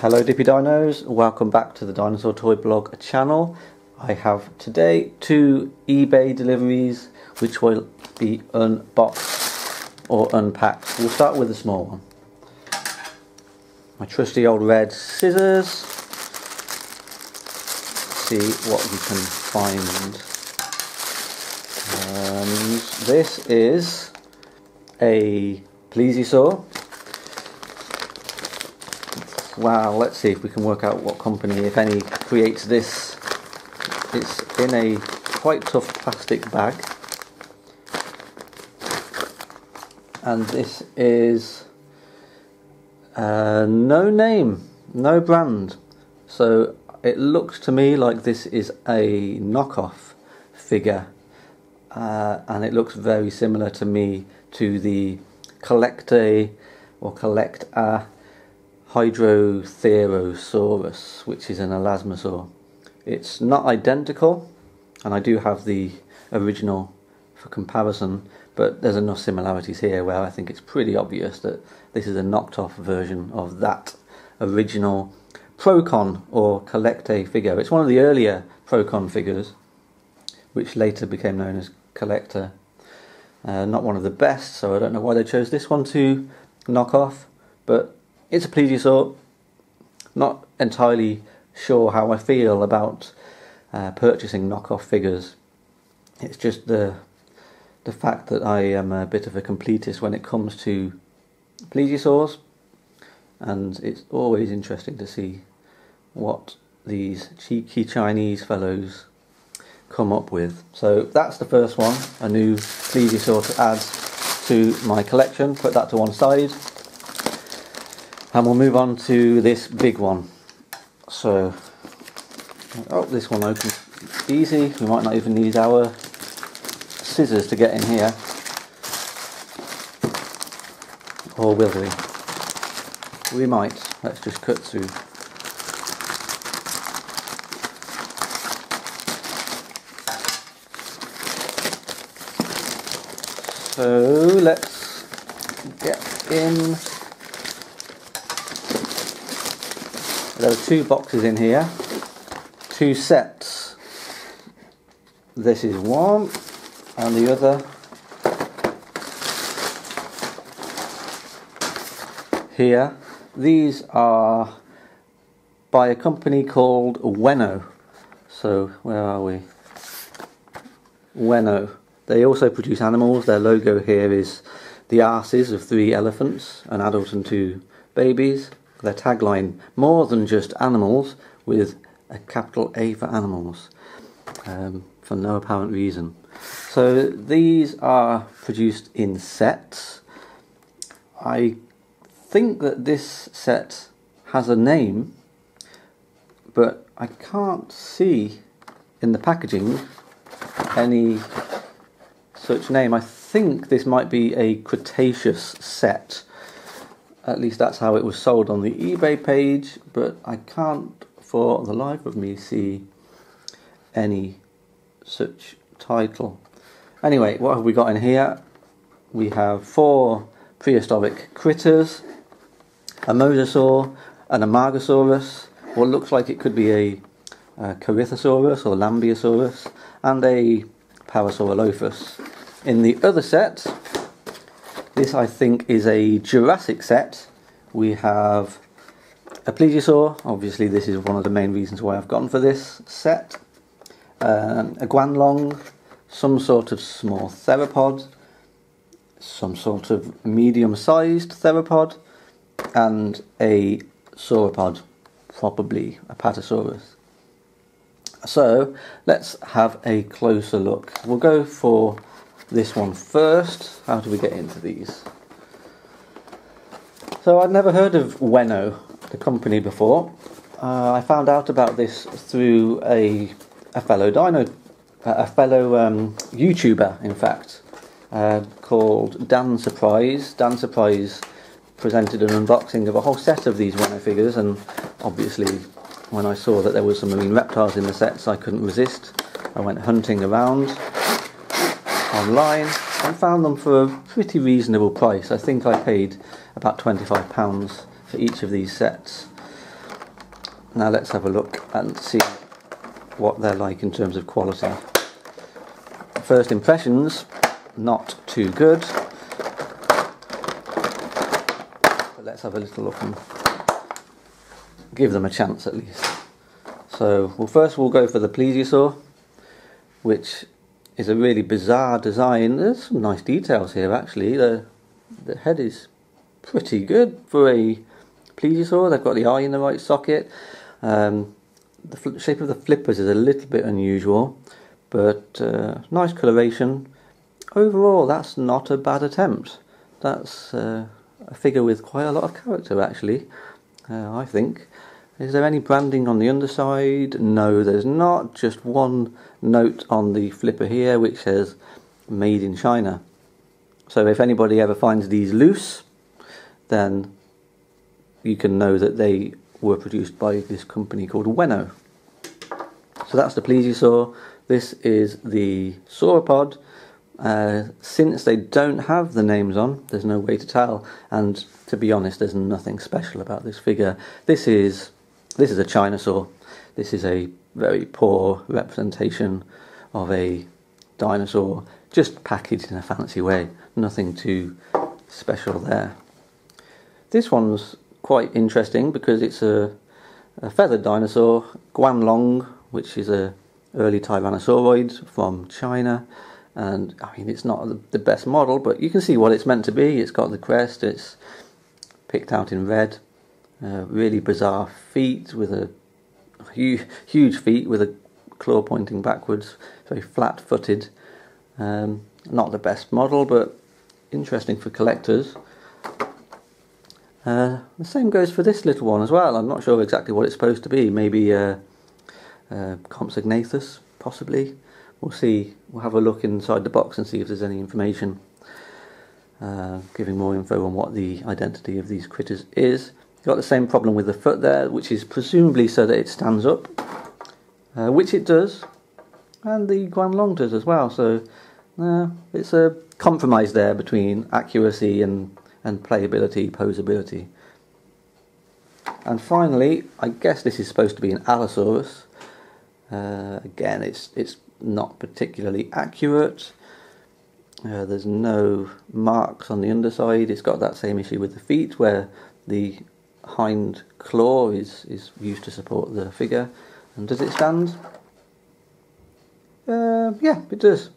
Hello Dippy Dinos, welcome back to the Dinosaur Toy Blog channel. I have today two eBay deliveries which will be unboxed or unpacked. We'll start with the small one. My trusty old red scissors. Let's see what we can find. This is a plesiosaur. Wow, let's see if we can work out what company, if any, creates this. It's in a quite tough plastic bag. And this is no name, no brand. So it looks to me like this is a knockoff figure. And it looks very similar to me to the Collecta Hydrotherosaurus, which is an elasmosaur. It's not identical, and I do have the original for comparison, but there's enough similarities here where I think it's pretty obvious that this is a knocked off version of that original Procon or Collecta figure. It's one of the earlier Procon figures, which later became known as Collecta. Not one of the best, so I don't know why they chose this one to knock off, but it's a plesiosaur. Not entirely sure how I feel about purchasing knockoff figures. It's just the fact that I am a bit of a completist when it comes to plesiosaurs, and it's always interesting to see what these cheeky Chinese fellows come up with. So that's the first one, a new plesiosaur to add to my collection. Put that to one side. And we'll move on to this big one. So, oh, this one opens easy. We might not even need our scissors to get in here. Or will we? We might. Let's just cut through. So, let's get in. There are two boxes in here, two sets. This is one, and the other here. These are by a company called Wenno. So where are we? Wenno. They also produce animals. Their logo here is the arses of three elephants, an adult and two babies. Their tagline, more than just animals, with a capital A for animals, for no apparent reason. So these are produced in sets. I think that this set has a name, but I can't see in the packaging any such name. I think this might be a Cretaceous set. At least that's how it was sold on the eBay page, but I can't for the life of me see any such title. Anyway, what have we got in here? We have four prehistoric critters, a mosasaur, an amargosaurus, what looks like it could be a corythosaurus or lambiosaurus, and a parasaurolophus. In the other set, this, I think, is a Jurassic set. We have a plesiosaur. Obviously, this is one of the main reasons why I've gone for this set. A guanlong, some sort of small theropod, some sort of medium-sized theropod, and a sauropod, probably a patasaurus. So, let's have a closer look. We'll go for this one first. How do we get into these? So I'd never heard of Wenno, the company, before. I found out about this through a fellow YouTuber, in fact, called Dan Surprise. Dan Surprise presented an unboxing of a whole set of these Wenno figures, and obviously when I saw that there was some marine reptiles in the sets, I couldn't resist. I went hunting around online and found them for a pretty reasonable price. I think I paid about £25 for each of these sets. Now let's have a look and see what they're like in terms of quality. First impressions, not too good. But let's have a little look and give them a chance at least. So, well, first we'll go for the plesiosaur, which is a really bizarre design. There's some nice details here actually. The head is pretty good for a plesiosaur. They've got the eye in the right socket. The shape of the flippers is a little bit unusual, but nice coloration. Overall, that's not a bad attempt. That's a figure with quite a lot of character, actually, I think. Is there any branding on the underside? No, there's not. Just one note on the flipper here, which says Made in China. So if anybody ever finds these loose, then you can know that they were produced by this company called Wenno. So that's the plesiosaur. This is the sauropod. Since they don't have the names on, there's no way to tell, and to be honest, there's nothing special about this figure. This is a Chinosaur. This is a very poor representation of a dinosaur, just packaged in a fancy way. Nothing too special there. This one's quite interesting because it's a feathered dinosaur, Guanlong, which is a early tyrannosauroid from China, and I mean it's not the best model, but you can see what it's meant to be. It's got the crest, it's picked out in red, really bizarre feet with a huge feet with a claw pointing backwards, very flat-footed. Not the best model, but interesting for collectors. The same goes for this little one as well. I'm not sure exactly what it's supposed to be. Maybe Compsognathus, possibly. We'll see. We'll have a look inside the box and see if there's any information giving more info on what the identity of these critters is. Got the same problem with the foot there, which is presumably so that it stands up, which it does, and the Guanlong does as well. So it's a compromise there between accuracy and playability, posability. And finally, I guess this is supposed to be an Allosaurus. Again, it's not particularly accurate. There's no marks on the underside. It's got that same issue with the feet, where the hind claw is used to support the figure. And does it stand? Yeah, it does.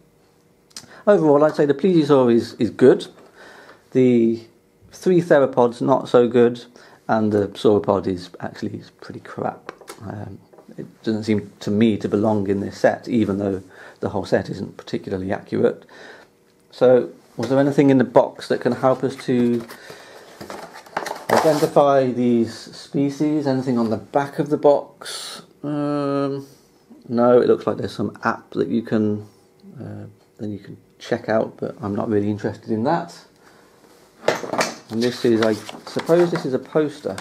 Overall, I'd say the plesiosaur is good. The three theropods not so good, and the sauropod is actually pretty crap. It doesn't seem to me to belong in this set, even though the whole set isn't particularly accurate. So, was there anything in the box that can help us to identify these species? Anything on the back of the box? No, it looks like there's some app that you can then you can check out, but I'm not really interested in that. And this is, I suppose this is a poster.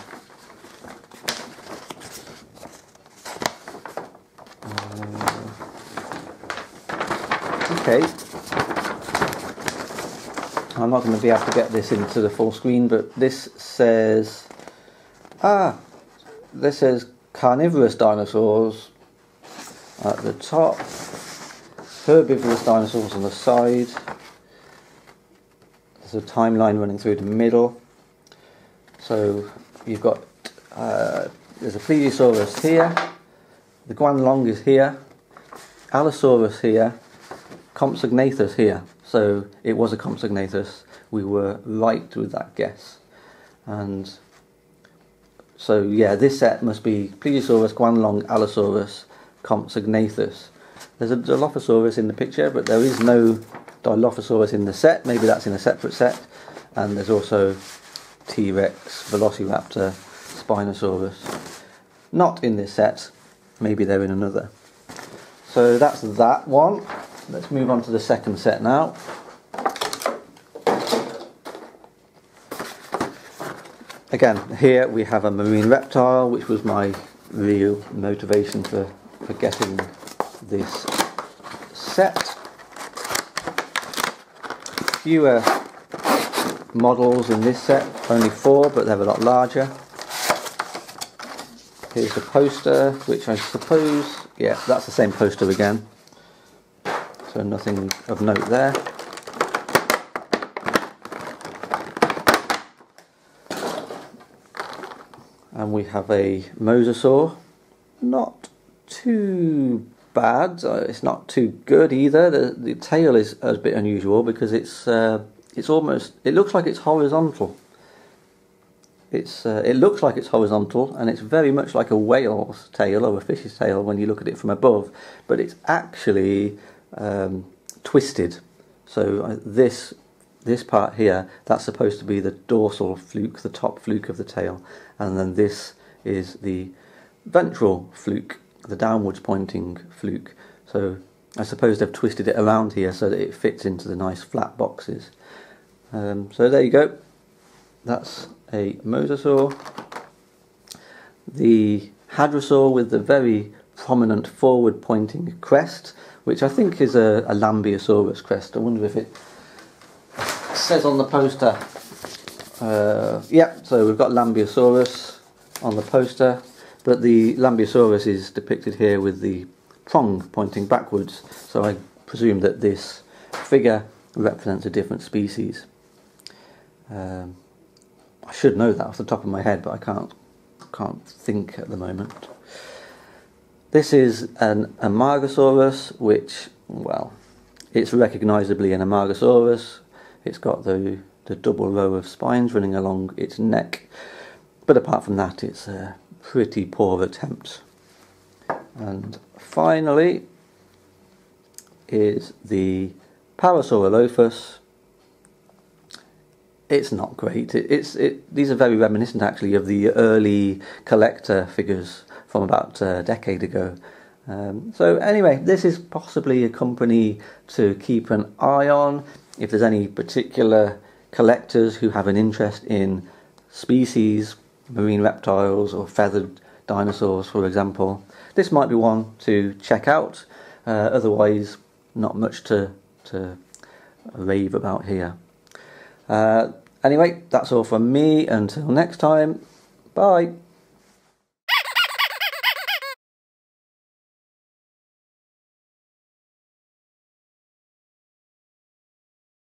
Okay. I'm not going to be able to get this into the full screen, but this says, this says carnivorous dinosaurs at the top, herbivorous dinosaurs on the side. A timeline running through the middle. So you've got there's a plesiosaurus here, the Guanlong is here, Allosaurus here, Compsognathus here. So it was a Compsognathus. We were right with that guess. And so yeah, this set must be plesiosaurus, Guanlong, Allosaurus, Compsognathus. There's a Dilophosaurus in the picture, but there is no Dilophosaurus in the set. Maybe that's in a separate set. And there's also T-Rex, Velociraptor, Spinosaurus. Not in this set. Maybe they're in another. So that's that one. Let's move on to the second set now. Again, here we have a marine reptile, which was my real motivation for getting this set. Fewer models in this set, only 4, but they're a lot larger. Here's the poster, which I suppose, yeah, that's the same poster again. So nothing of note there. And we have a mosasaur. Not too bad. It's not too good either. The tail is a bit unusual because it's almost, it looks like it's horizontal. It looks like it's horizontal, and it's very much like a whale's tail or a fish's tail when you look at it from above, but it's actually twisted. So this part here, that's supposed to be the dorsal fluke, the top fluke of the tail, and then this is the ventral fluke, the downwards pointing fluke. So I suppose they've twisted it around here so that it fits into the nice flat boxes. So there you go. That's a mosasaur. The hadrosaur with the very prominent forward pointing crest, which I think is a lambiosaurus crest. I wonder if it says on the poster. Yep, so we've got lambiosaurus on the poster, but the lambiosaurus is depicted here with the prong pointing backwards, so I presume that this figure represents a different species. I should know that off the top of my head, but I can't think at the moment. This is an Amargosaurus, which, well, it's recognisably an Amargosaurus. It's got the double row of spines running along its neck, but apart from that, it's a pretty poor attempt. And finally is the Parasaurolophus. It's not great. These are very reminiscent, actually, of the early Collecta figures from about a decade ago. So anyway, this is possibly a company to keep an eye on. If there's any particular collectors who have an interest in species, marine reptiles or feathered dinosaurs, for example, this might be one to check out. Otherwise, not much to rave about here. Anyway, that's all from me. Until next time, bye.